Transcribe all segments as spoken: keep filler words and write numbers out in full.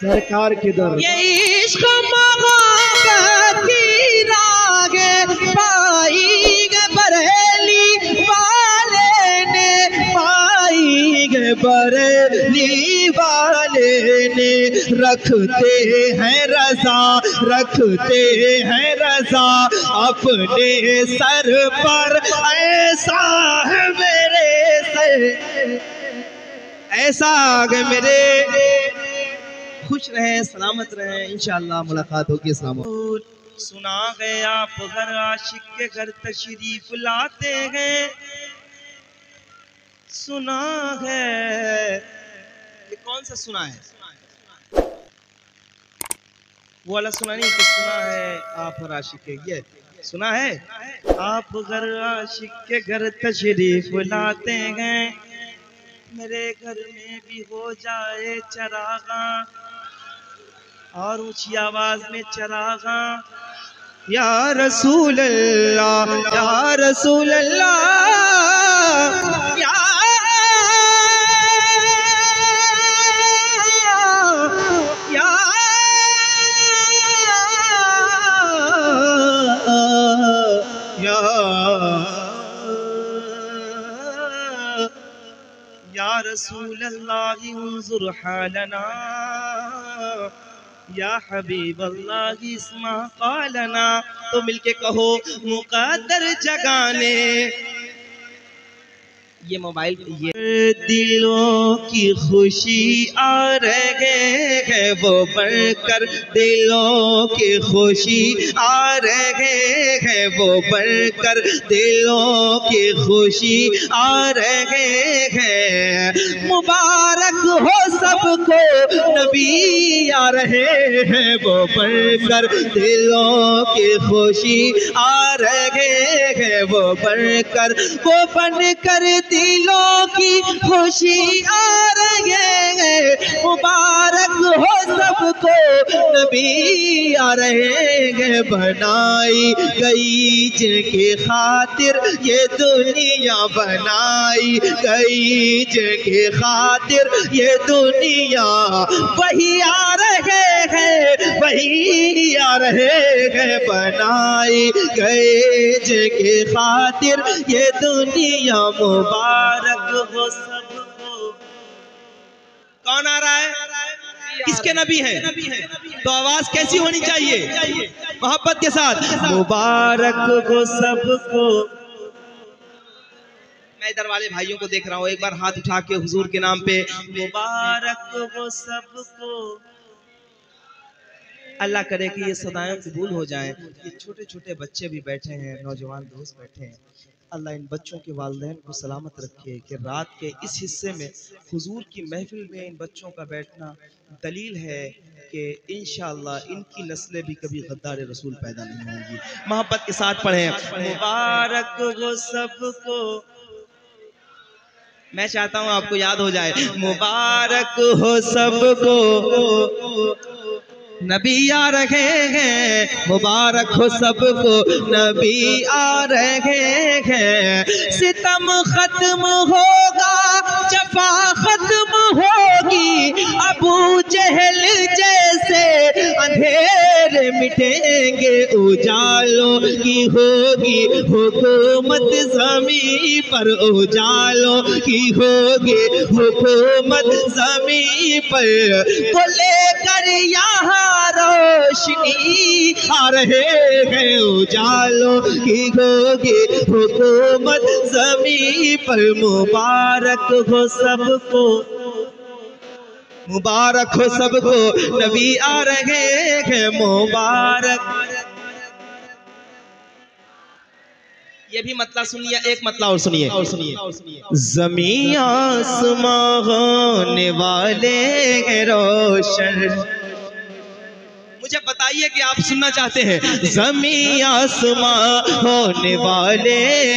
सरकार किधर ये इश्क़ मोहब्बत की रागे पाई गे बरेली वाले ने पाई गे बरेली वाले ने रखते हैं रज़ा रखते हैं रज़ा अपने सर पर ऐसा है मेरे से ऐसा आगे मेरे खुश रहें सलामत रहें इंशाल्लाह मुलाकात होगी। सुना गए आप घर आशिक के घर तशरीफ लाते हैं, सुना है ये कौन सा सुना है? वो वाला सुना नहीं कि सुना है आप घर आशिक के, ये सुना है आप घर आशिक के घर तशरीफ लाते हैं मेरे घर में भी हो जाए चरागा और ऊंची आवाज में चरागा या रसूल अल्लाह या रसूल अल्लाह या या या या रसूल अल्लाह उन्जुर हालना या हबीब अल्लाह इस्मा कालना। तो मिलके कहो मुकद्दर जगाने ये मोबाइल ये दिलों की खुशी आ रहे है वो बढ़कर दिलों की खुशी आ रहे है वो बढ़कर दिलों की खुशी आ रहे है मुबारक हो सबको नबी आ रहे हैं वो बढ़कर दिलों की खुशी आ रहे है वो बढ़कर वो बनकर दिलों की खुशी आ रहे हैं मुबारक हो सबको नबी आ रहे हैं बनाई गई जिनके खातिर ये दुनिया बनाई गई जिनके खातिर ये दुनिया वही आ रहे हैं वही आ रहे हैं बनाई गए जिनके खातिर ये दुनिया मुबारक हो सबको। कौन आ रहा है? किसके नबी हैं? तो आवाज कैसी होनी चाहिए? मोहब्बत के साथ मुबारक हो सबको। मैं इधर वाले भाइयों को देख रहा हूँ, एक बार हाथ उठा के हुजूर के नाम पे मुबारक हो सबको। अल्लाह करे कि ये सदाएं कबूल हो जाएं। ये छोटे छोटे बच्चे भी बैठे हैं, नौजवान दोस्त बैठे हैं, अल्लाह इन बच्चों के वालिदैन को सलामत रखे कि रात के इस हिस्से में हुजूर की महफिल में इन बच्चों का बैठना दलील है कि इंशाअल्लाह इनकी नस्लें भी कभी गद्दार रसूल पैदा नहीं होंगी। मोहब्बत के साथ पढ़ें मुबारक हो सबको। मैं चाहता हूँ आपको याद हो जाए मुबारक हो सबको नबी आ रहे हैं मुबारक हो सबको नबी आ रहे हैं सितम खत्म होगा जफा खत्म होगी अबू जहल जैसे अंधेरे मिटेंगे उजालों की होगी हुकूमत जमीन पर उजालों की होगी हुकूमत जमीन पर तो लेकर यहाँ रोशनी आ रहे हैं उजालों की होगी हुकूमत जमीन पर मुबारक हो सबको मुबारक हो सबको नबी आ रहे हैं मुबारक। ये भी मतला सुनिए, एक मतला और सुनिए और सुनिए जमीन आसमां होने वाले हैं रोशन। मुझे बताइए कि आप सुनना चाहते हैं जमीन आसमां होने वाले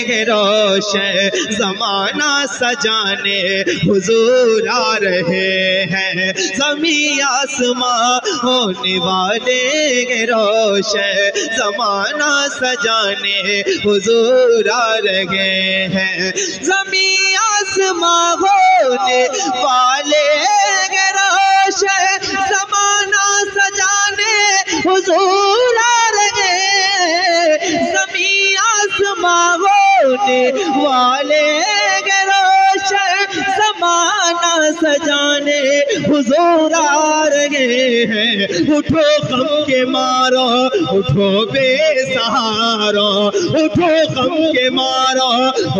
हैं रोशन जमाना सजाने हुजूर आ रहे हैं जमीन आसमां होने वाले हैं रोशन जमाना सजाने हुजूर आ रहे हैं जमीन आसमां होने वाले हैं रोशन जमाना जोर आ रहे हैं। उठो गम के मारो, उठो बेसहारा, उठो गम के मारो,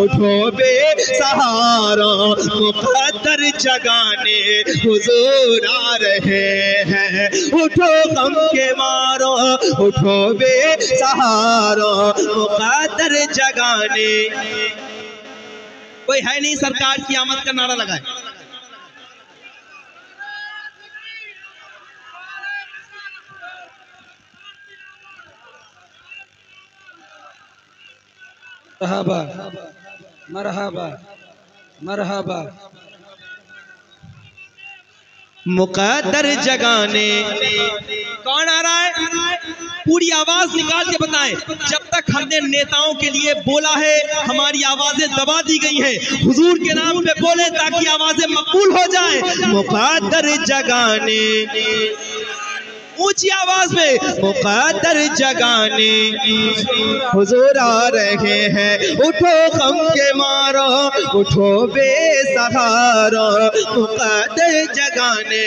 उठो बेसहारा। मुकद्दर जगाने हुजूर आ रहे हैं। उठो गम के मारो, उठो बेसहारा, मुकद्दर जगाने। कोई है नहीं सरकार की आमद का नारा लगाए। मरहबा मरहबा मरहबा। मुकद्दर जगाने कौन आ रहा है? पूरी आवाज निकाल के बताएं। जब तक हमने नेताओं के लिए बोला है हमारी आवाजें दबा दी गई हैं। हुजूर के नाम पे बोले ताकि आवाजें मकबूल हो जाए। मुकद्दर जगाने, ऊंची आवाज में मुकद्दर जगाने हुजूर आ रहे हैं। उठो गम के मारो, उठो बेसहारा, मुकद्दर जगाने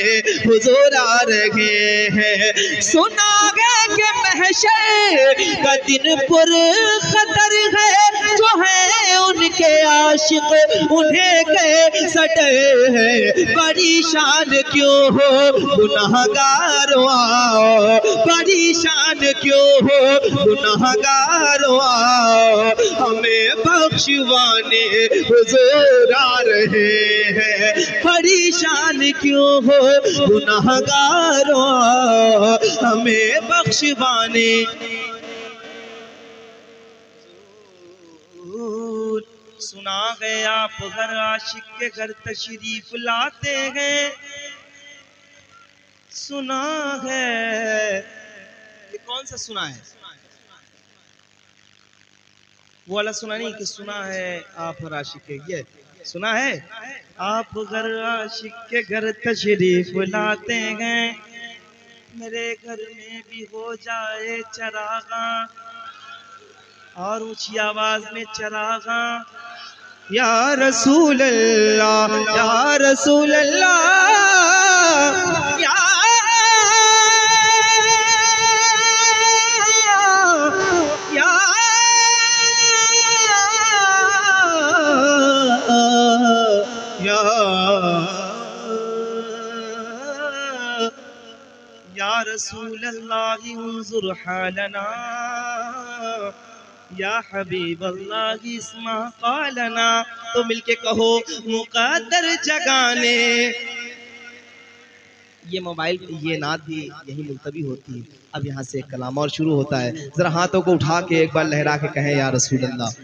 हुजूर आ रहे हैं। सुना गया कि महशर का दिन पुर खतर है। जो है उनके आशिक उन्हें के सटे है। बड़ी शान क्यों हो गुनाहगारों, बड़ी शान क्यों हो गुनाहगारों। हमें बख्शवाने हुजूर आ रहे हैं। बड़ी शान क्यों हो गुनाहगारों, हमें बख्शवाने। सुना गया आप घर आशिक के घर तशरीफ लाते हैं। सुना है, ये कौन सा सुना है? वो वाला सुना नहीं कि सुना है आप घर आशिक के, ये सुना है आप घर आशिक के घर तशरीफ लाते हैं। मेरे घर में भी हो जाए चरागा, और ऊंची आवाज में चरागा। या रसूल अल्लाह, या रसूल अल्लाह, या या या या रसूल अल्लाह उन्जुर हालना, या हबीब अल्लाह इस्मा कालना। तो मिलके कहो मुकद्दर जगाने। ये मोबाइल ये नात भी यही मुलतवी होती है। अब यहाँ से कलाम और शुरू होता है। जरा हाथों को उठा के एक बार लहरा के कहें या रसूल अल्लाह।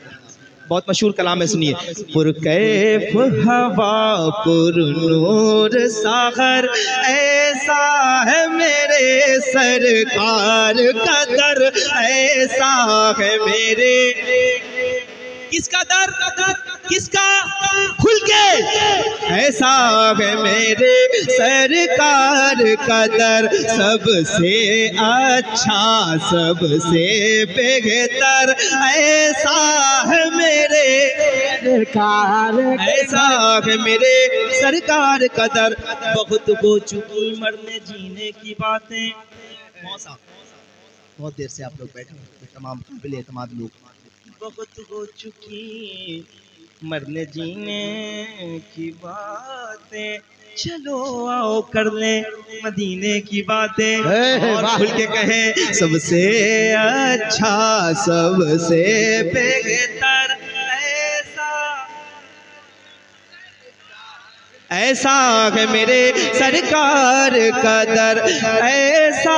बहुत मशहूर कलाम है, सुनिए। पुरकैफ हवा पुर नूर सागर, ऐसा है मेरे सरकार का दर, ऐसा है मेरे। किसका दर? किसका? खुल के। ऐसा है मेरे सरकार का दर, सबसे अच्छा सबसे बेहतर। ऐसा है मेरे सरकार, ऐसा है मेरे सरकार का दर। बहुत हो चुकी मरने जीने की बातें। बहुत देर से आप लोग बैठे हैं तमाम काबिल एतमाद लोग। बहुत हो चुकी मरने जीने की बातें, चलो आओ कर ले मदीने की बातें। और खुल के कहे सबसे अच्छा सबसे बेहतर। ऐसा है मेरे सरकार का दर, ऐसा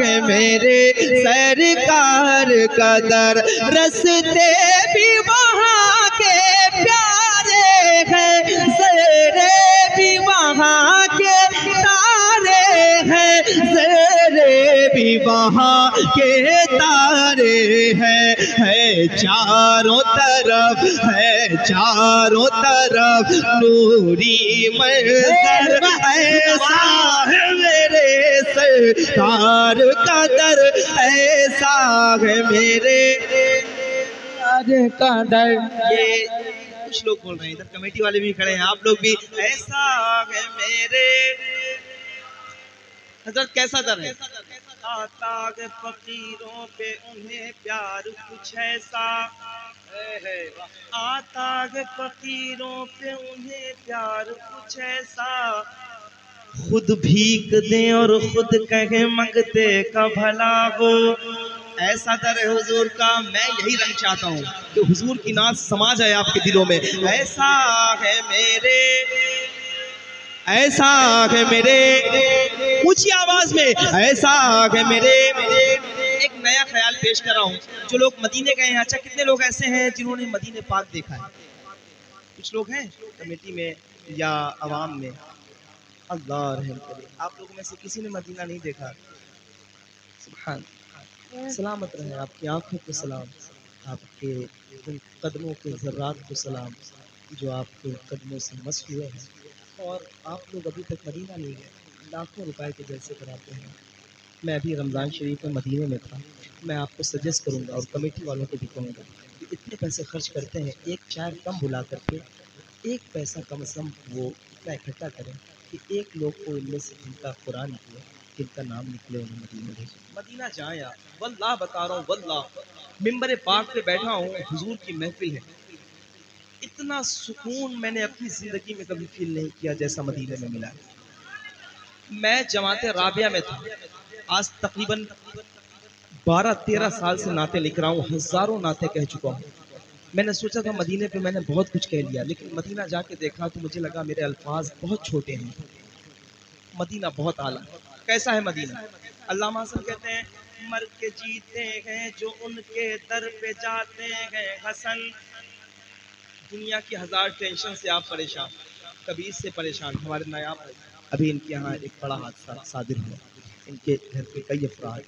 है मेरे सरकार का दर। रस्ते भी वहाँ के प्यारे हैं, ज़रे भी वहाँ के तारे हैं, ज़रे भी वहाँ के तारे हैं। है चारों तरफ, है चारों तरफ नूरी मंजर। ऐसा है मेरे सरकार का दर, ऐसा है मेरे सरकार का दर। ये कुछ लोग बोल रहे हैं, इधर कमेटी वाले भी खड़े हैं, आप लोग भी। ऐसा है मेरे हजरत कैसा दर है? ताताग फकीरों पे उन्हें प्यार कुछ ऐसा है, आताग फकीरों पे उन्हें प्यार कुछ ऐसा, खुद भीख दें और खुद कहे मंगते का भला हो। ऐसा दर है हुजूर का। मैं यही रंग चाहता हूँ कि हुजूर की नात समा जाए आपके दिलों में। ऐसा है मेरे, ऐसा है मेरे, ऊंची आवाज में ऐसा है मेरे। एक नया ख्याल पेश कर रहा हूँ। जो लोग मदीने गए हैं, अच्छा कितने लोग ऐसे हैं जिन्होंने मदीने पाक देखा है? कुछ लोग हैं कमेटी में या आवाम में। अल्लाह रहम करे, आप लोगों में से किसी ने मदीना नहीं देखा। सुभान, सलामत रहे आपकी आँखों को सलाम, आपके कदमों के ज़र्रात को सलाम जो आपके कदमों से मस हुए हैं। और आप लोग अभी तक मदीना नहीं गए, लाखों रुपए के जलसे कराते हैं। मैं अभी रमज़ान शरीफ में मदीने में था। मैं आपको सजेस्ट करूंगा और कमेटी वालों को भी कहूँगा कि इतने पैसे खर्च करते हैं, एक चाय कम बुला करके एक पैसा कम से कम वो इतना इकट्ठा करें कि एक लोग को इनमें से जिनका कुरान निकले, जिनका नाम निकले, उन्हें मदीना भेजें। मदीना जाएँ आप। वल्लाह बता रहा हूँ, वल्लाह मिंबर पाक पे बैठा हूँ, हुजूर की महफिल है। इतना सुकून मैंने अपनी ज़िंदगी में कभी फील नहीं किया जैसा मदीने में मिला। मैं जमात राबिया में था, आज तकरीबन बारह तेरह साल से नाते लिख रहा हूँ, हज़ारों नाते कह चुका हूँ। मैंने सोचा था मदीने पे मैंने बहुत कुछ कह लिया, लेकिन मदीना जाके देखा तो मुझे लगा मेरे अल्फाज बहुत छोटे हैं। मदीना बहुत आला। कैसा है मदीना? अल्लामा हसन कहते हैं, मर के जीते हैं जो उनके दर पे जाते हैं हसन। दुनिया की हज़ार टेंशन से आप परेशान, कबीर से परेशान। हमारे नायाब अभी इनके यहाँ एक बड़ा हादसा सादिर हुआ। इनके घर के कई अफराद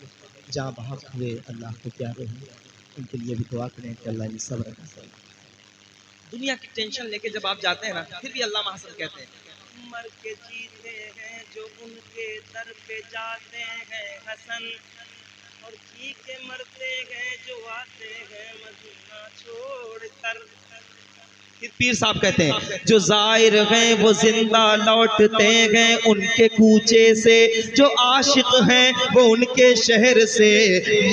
जहाँ बाहर हुए, अल्लाह को प्यारे हुए। उनके लिए भी दुआ करें कि अल्लाह ने सब्र अता। दुनिया की टेंशन लेके जब आप जाते हैं ना, फिर भी अल्लामा हसन कहते हैं, मर के जीते हैं जो उनके दर पे जाते हैं हसन, और जी के मरते हैं जो आते हैं मदीना छोड़ कर। पीर साहब कहते हैं, जो जाहिर हैं वो जिंदा लौटते हैं उनके कूचे से, जो आशिक हैं वो उनके शहर से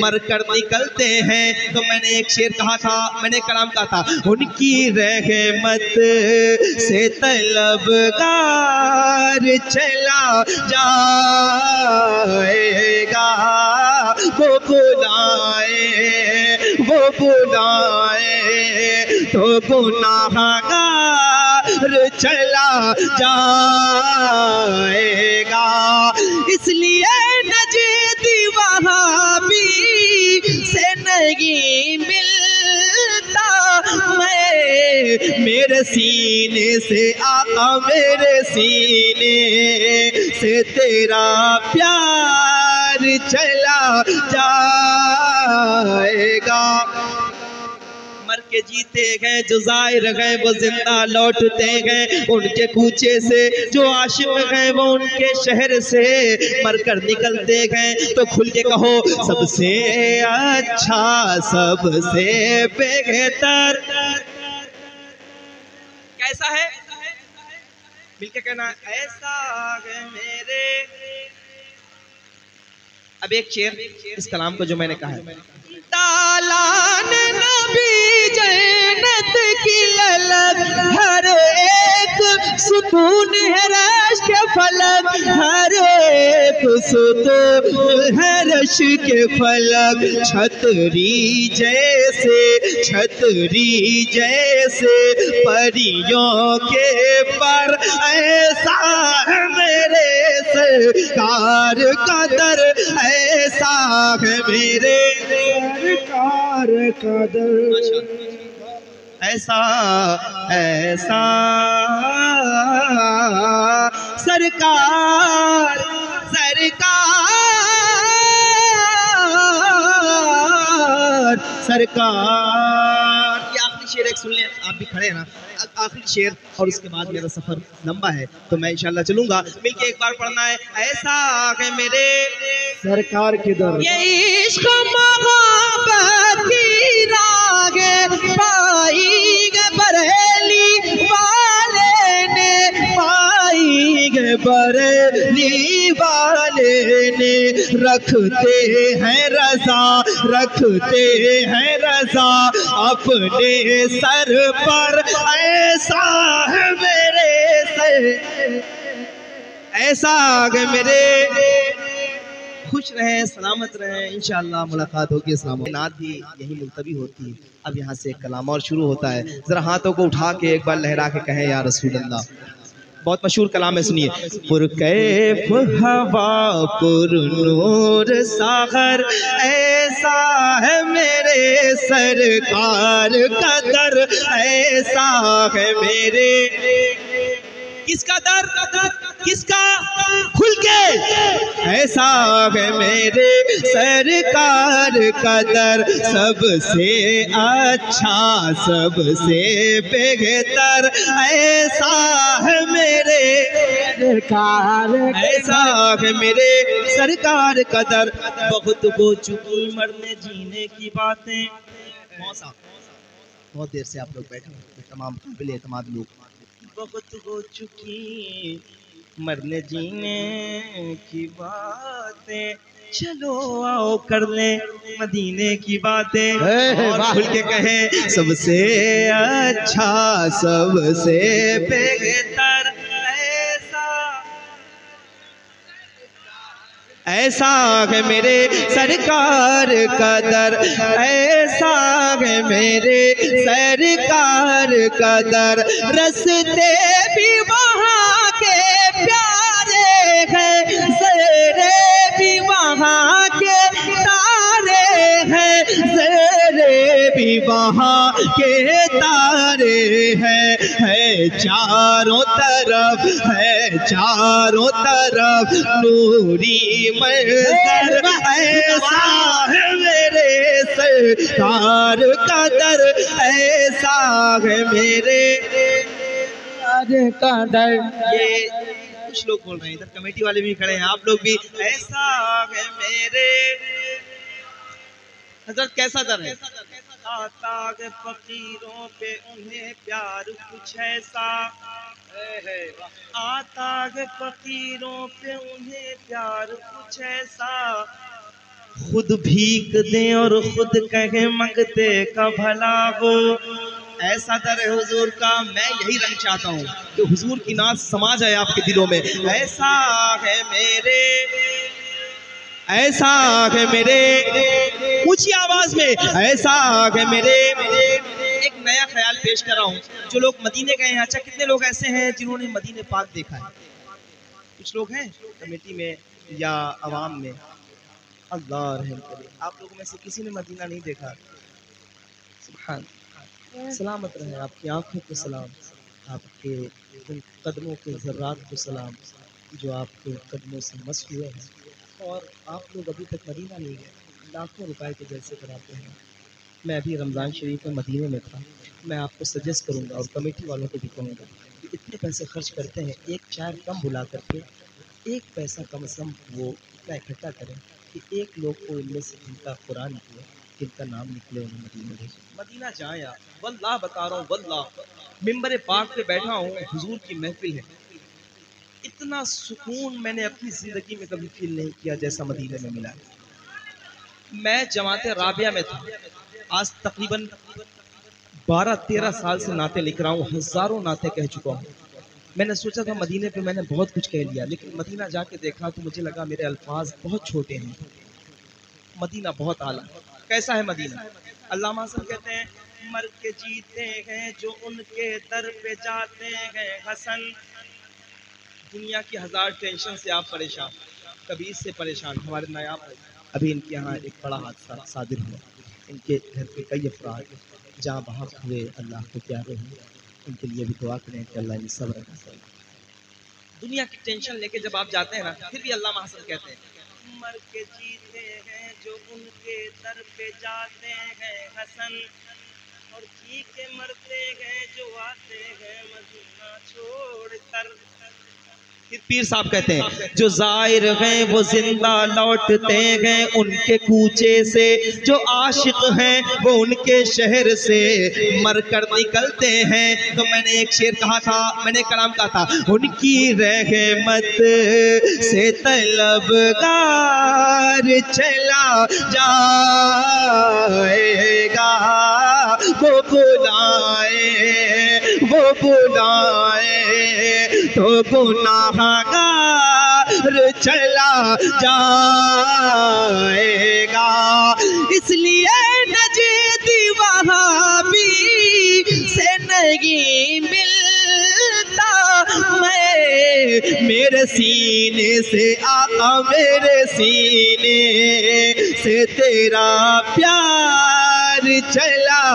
मर कर निकलते हैं। तो मैंने एक शेर कहा था, मैंने कलाम कहा था, उनकी रहमत से तलबगार चला जाएगा, वो बुलाए वो बुलाए तो गुनाहगार चला जाएगा। इसलिए नजीदी वहाँ भी से नहीं मिलता, मैं मेरे सीने से आका मेरे सीने से तेरा प्यार चला जाएगा। के जीते गए जो जाहिर गए वो जिंदा लौटते गए उनके कूचे से, जो आशिक गए वो उनके शहर से मर कर निकलते गए। तो खुल के कहो, सबसे अच्छा सबसे बेहतर। कैसा है? मिलके कहना ऐसा है मेरे। अब एक शेर इस कलाम को जो मैंने कहा है, तालान नबी जन्नत की ललक, हर एक सुकून है रश के फलक, हर एक सुकून है रश के फलक, छतरी जैसे छतरी जैसे परियों के पर, ऐसा है मेरे सरकार का दर, ऐसा है मेरे सरकार का दर। ऐसा ऐसा सरकार सरकार सरकार। ये आखिरी शेर एक सुन लें, आप भी खड़े हैं ना, आखिरी शेर, और उसके बाद मेरा सफर लंबा है तो मैं इंशाल्लाह चलूंगा। मिलके एक बार पढ़ना है, ऐसा है मेरे सरकार के दर। ये इश्क़ मोहब्बत की राग पाई बरेली वाले ने, पाई बरेली वाले ने रखते हैं रजा, रखते हैं रजा अपने सर पर। ऐसा है मेरे सर, ऐसा है मेरे। खुश रहें, सलामत रहें, इंशाअल्लाह मुलाकात होगी। इस्लाम नात भी यही मुलतवी होती है। अब यहाँ से कलाम और शुरू होता है। ज़रा हाथों को उठा के एक बार लहरा के कहें या रसूल अल्लाह। बहुत मशहूर कलाम है, सुनिए। पुरकैफ हवा पुर नूर सागर, ऐसा है मेरे सरकार का दर, ऐसा है मेरे। किसका दर? किसका? खुल के। ऐसा है मेरे सरकार का दर, सबसे अच्छा सबसे बेहतर, ऐसा है मेरे सरकार, ऐसा है मेरे सरकार का दर। बहुत हो चुकी मरने जीने की बातें। बहुत देर से आप लोग बैठे हैं, तमाम काबिल एतमाद लोग। बहुत हो चुकी मरने जीने की बातें, चलो आओ कर ले मदीने की बातें। खुल के कहे सबसे अच्छा सबसे बेहतर, ऐसा ऐसा है मेरे सरकार का दर, ऐसा है मेरे सरकार का दर। रस्ते भी वहाँ के प्यारे हैं, ज़रे भी वहाँ के तारे हैं, ज़रे भी वहाँ के तारे हैं। है चारों तरफ, है चारों तरफ नूरी मंजर, ऐसा है मेरे सरकार का दर, ऐसा है मेरे सरकार का दर। ये कुछ लोग बोल रहे हैं, इधर कमेटी वाले भी खड़े हैं, आप लोग भी। ऐसा है मेरे हजरत, कैसा दर है? आता है फकीरों पे उन्हें प्यार कुछ ऐसा, आता है फकीरों पे उन्हें प्यार कुछ ऐसा, खुद भीख दें और खुद कहे मंगते का भला हो, ऐसा दर है हुजूर का। मैं यही रंग चाहता हूँ कि हुजूर की नात समा जाए आपके दिलों में। ऐसा है मेरे, ऐसा है मेरे, ऊंची आवाज में ऐसा है मेरे। एक नया ख्याल पेश कर रहा हूँ, जो लोग मदीने गए हैं। अच्छा, कितने लोग ऐसे हैं जिन्होंने मदीने पाक देखा है? कुछ लोग हैं कमेटी में या आवाम में। अल्लाह रहम करे, आप लोगों में से किसी ने मदीना नहीं देखा। सुभान, सलामत रहे। आपकी आँखों को सलाम, आपके कदमों के ज़र्रात को सलाम, जो आपके कदमों से मस्त हुए हैं। और आप लोग अभी तक मदीना नहीं गए, लाखों रुपए के जलसे कराते हैं। मैं अभी रमज़ान शरीफ में मदीने में था। मैं आपको सजेस्ट करूंगा और कमेटी वालों को भी कहूँगा कि इतने पैसे खर्च करते हैं, एक चार कम बुला करके एक पैसा कम से कम वो इतना इकट्ठा करें कि एक लोग को इनमें से जिनका कुरान निकले, जिनका नाम निकले, उन्हें मदीना भेजें। मदीना जाएँ यार, वल्लाह बता रहा हूँ, वल्लाह। मिंबर पाक पे बैठा हूँ, हुजूर की महफिल है। इतना सुकून मैंने अपनी ज़िंदगी में कभी फील नहीं किया जैसा मदीने में मिला। मैं जमात राबिया में था, आज तकरीबन बारह तेरह साल से नाते लिख रहा हूँ, हज़ारों नाते कह चुका हूँ। मैंने सोचा था मदीने पे मैंने बहुत कुछ कह लिया, लेकिन मदीना जाके देखा तो मुझे लगा मेरे अल्फाज बहुत छोटे हैं। मदीना बहुत आला। कैसा है मदीना? अल्लामा साहब कहते हैं, मर के जीते हैं जो उनके दर पे जाते हैं हसन। दुनिया की हज़ार टेंशन से आप परेशान, कभी इससे परेशान। हमारे नायाब अभी इनके यहाँ एक बड़ा हादसा सादिर हुआ। इनके घर के कई अफराद जहाँ बाहर हुए, अल्लाह को प्यारे हुए। उनके लिए भी दुआ करें कि अल्लाह ने सब्र अता करे। दुनिया की टेंशन लेके जब आप जाते हैं ना, फिर भी अल्लाह महसूस कहते हैं, मर के जीते हैं जो उनके दर पे जाते हैं हसन, और जी के मरते हैं जो आते हैं मदीना छोड़ कर। पीर साहब कहते हैं, जो जाहिर हैं वो जिंदा लौटते हैं उनके कूचे से, जो आशिक हैं वो उनके शहर से मर कर निकलते हैं। तो मैंने एक शेर कहा था, मैंने कलाम कहा था, उनकी रहमत से तलबगार चला जाएगा, वो बुलाए वो बुलाए तो गुनाहगार चला जाएगा। इसलिए नजदी वहाबी से नहीं मिलता मैं, मेरे सीने से आका मेरे सीने से तेरा प्यार चला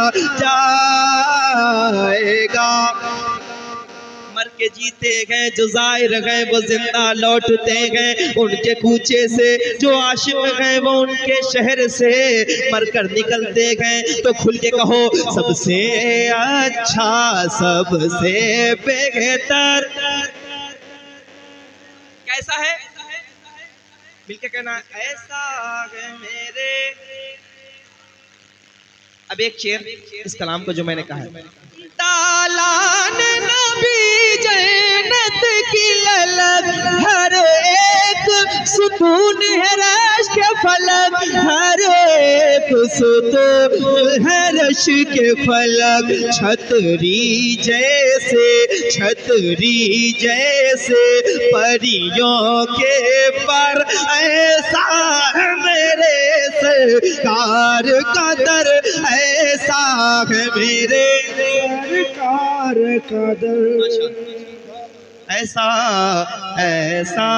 जाएगा। के जीते गए जो जाहिर गए वो जिंदा लौटते गए उनके कूचे से, जो आशिक गए वो उनके शहर से मर कर निकलते गए। तो खुल के कहो, सबसे अच्छा सबसे बेहतर कैसा है, मिलके कहना ऐसा है मेरे। अब एक शेर इस कलाम को जो मैंने कहा है, तालान नबी जन्नत की ललक हर एक सुकून है, रश के फलक हर एक सुकून है, रश के फलक छतरी जैसे छतरी जैसे परियों के पर, ऐसा है मेरे सरकार का दर, ऐसा है मेरे सरकार का दर, ऐसा ऐसा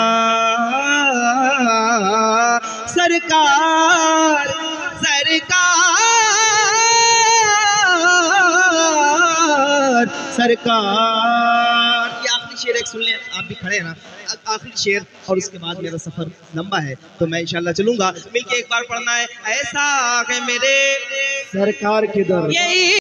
सरकार सरकार सरकार। ये आखिरी शेर एक सुन लें, आप भी खड़े हैं ना, आखिरी शेर, और उसके बाद मेरा सफर लंबा है तो मैं इंशाल्लाह चलूंगा। मिलके एक बार पढ़ना है, ऐसा है मेरे सरकार के दर।